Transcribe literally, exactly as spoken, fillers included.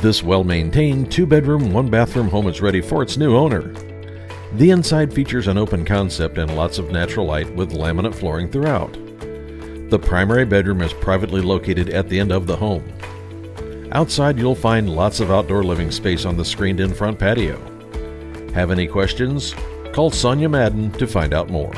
This well-maintained two-bedroom, one-bathroom home is ready for its new owner. The inside features an open concept and lots of natural light with laminate flooring throughout. The primary bedroom is privately located at the end of the home. Outside, you'll find lots of outdoor living space on the screened-in front patio. Have any questions? Call Sonya Madden to find out more.